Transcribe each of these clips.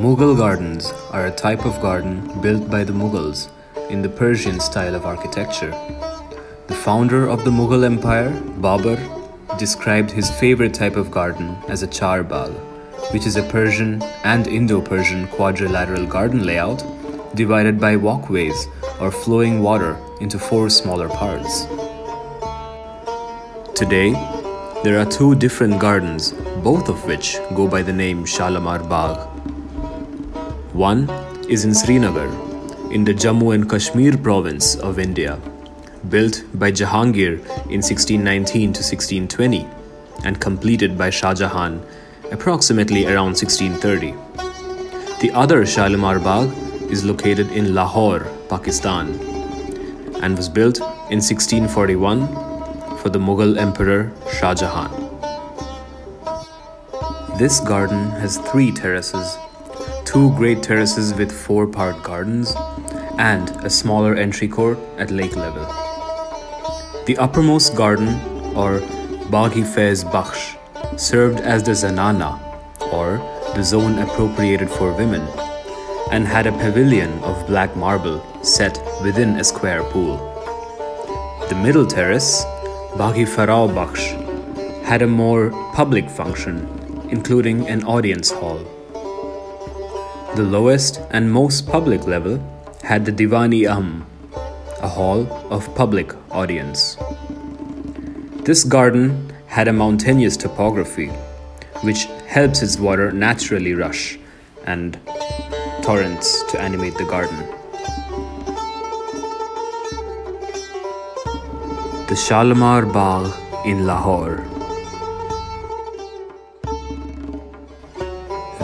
Mughal gardens are a type of garden built by the Mughals in the Persian style of architecture. The founder of the Mughal Empire, Babur, described his favorite type of garden as a charbagh, which is a Persian and Indo-Persian quadrilateral garden layout divided by walkways or flowing water into four smaller parts. Today, there are two different gardens, both of which go by the name Shalamar Bagh. One is in Srinagar, in the Jammu and Kashmir province of India, built by Jahangir in 1619 to 1620 and completed by Shah Jahan approximately around 1630. The other Shalimar Bagh is located in Lahore, Pakistan, and was built in 1641 for the Mughal Emperor Shah Jahan. This garden has three terraces, two great terraces with four-part gardens, and a smaller entry court at lake level. The uppermost garden, or Bagh-i Faiz Bakhsh, served as the zanana, or the zone appropriated for women, and had a pavilion of black marble set within a square pool. The middle terrace, Bagh-i Farao Baksh, had a more public function, including an audience hall. The lowest and most public level had the Diwan-i-Am, a hall of public audience. This garden had a mountainous topography, which helps its water naturally rush and torrents to animate the garden. The Shalimar Bagh in Lahore.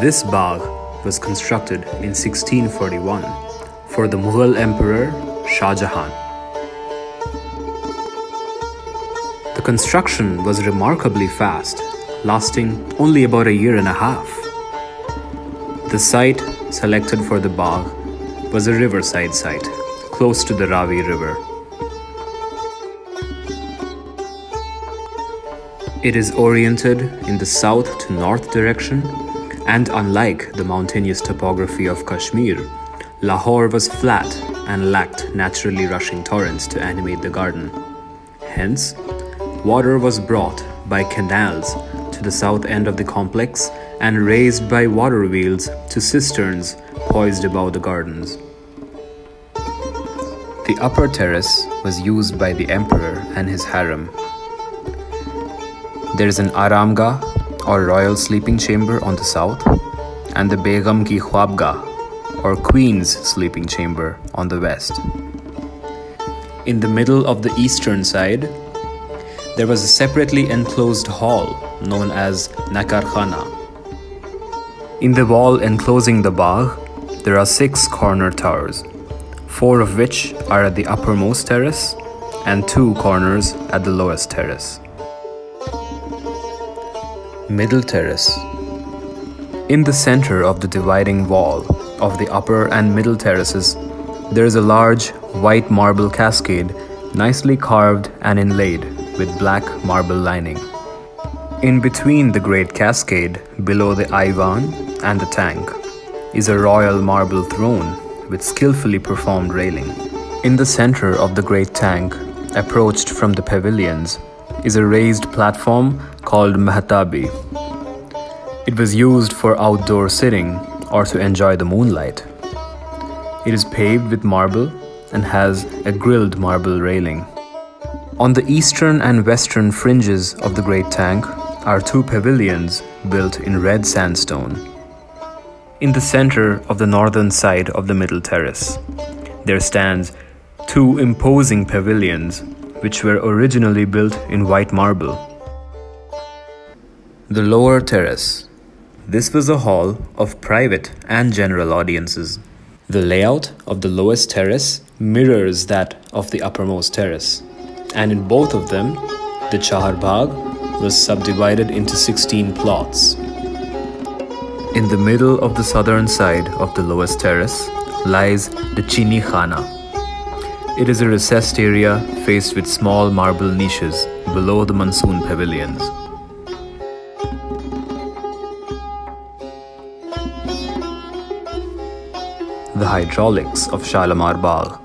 This Bagh was constructed in 1641 for the Mughal Emperor Shah Jahan. The construction was remarkably fast, lasting only about a year and a half. The site selected for the Bagh was a riverside site close to the Ravi River. It is oriented in the south to north direction, and unlike the mountainous topography of Kashmir, Lahore was flat and lacked naturally rushing torrents to animate the garden. Hence, water was brought by canals to the south end of the complex and raised by water wheels to cisterns poised above the gardens. The upper terrace was used by the emperor and his harem. There is an aramgah, or royal sleeping chamber, on the south, and the Begum ki Khwabga, or queen's sleeping chamber, on the west. In the middle of the eastern side, there was a separately enclosed hall known as Nakarkhana. In the wall enclosing the Bagh, there are six corner towers, four of which are at the uppermost terrace and two corners at the lowest terrace. Middle terrace. In the center of the dividing wall of the upper and middle terraces, there is a large white marble cascade, nicely carved and inlaid with black marble lining. In between the great cascade, below the Iwan and the tank, is a royal marble throne with skillfully performed railing. In the center of the great tank, approached from the pavilions, is a raised platform called Mahatabi. It was used for outdoor sitting or to enjoy the moonlight. It is paved with marble and has a grilled marble railing. On the eastern and western fringes of the great tank are two pavilions built in red sandstone. In the center of the northern side of the middle terrace, there stands two imposing pavilions which were originally built in white marble. The lower terrace. This was a hall of private and general audiences. The layout of the lowest terrace mirrors that of the uppermost terrace, and in both of them, the Chahar Bagh was subdivided into 16 plots. In the middle of the southern side of the lowest terrace lies the Chini Khana. It is a recessed area faced with small marble niches below the monsoon pavilions. the hydraulics of Shalamar Bagh.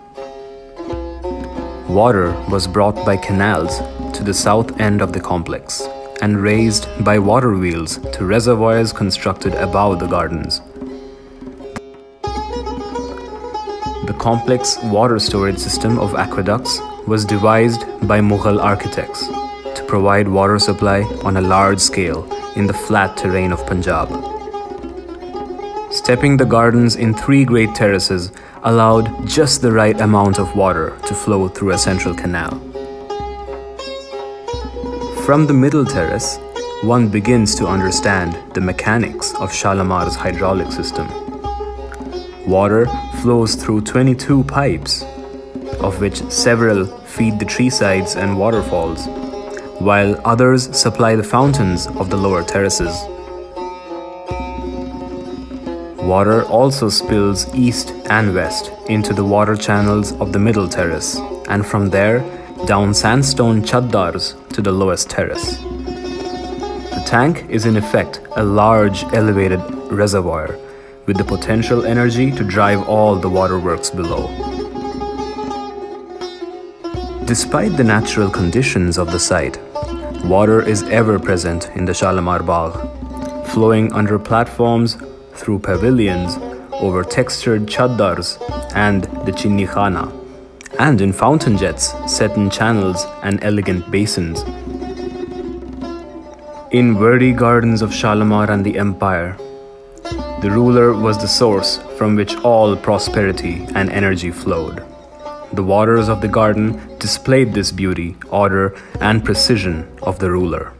Water was brought by canals to the south end of the complex and raised by water wheels to reservoirs constructed above the gardens. The complex water storage system of aqueducts was devised by Mughal architects to provide water supply on a large scale in the flat terrain of Punjab. Stepping the gardens in three great terraces allowed just the right amount of water to flow through a central canal. From the middle terrace, one begins to understand the mechanics of Shalamar's hydraulic system. Water flows through 22 pipes, of which several feed the tree sides and waterfalls, while others supply the fountains of the lower terraces. Water also spills east and west into the water channels of the middle terrace, and from there down sandstone chaddars to the lowest terrace. The tank is in effect a large elevated reservoir, with the potential energy to drive all the waterworks below. Despite the natural conditions of the site, water is ever present in the Shalamar Bagh, flowing under platforms, through pavilions, over textured chaddars and the Chini Khana, and in fountain jets set in channels and elegant basins. In wordy gardens of Shalamar and the empire, the ruler was the source from which all prosperity and energy flowed. The waters of the garden displayed this beauty, order, and precision of the ruler.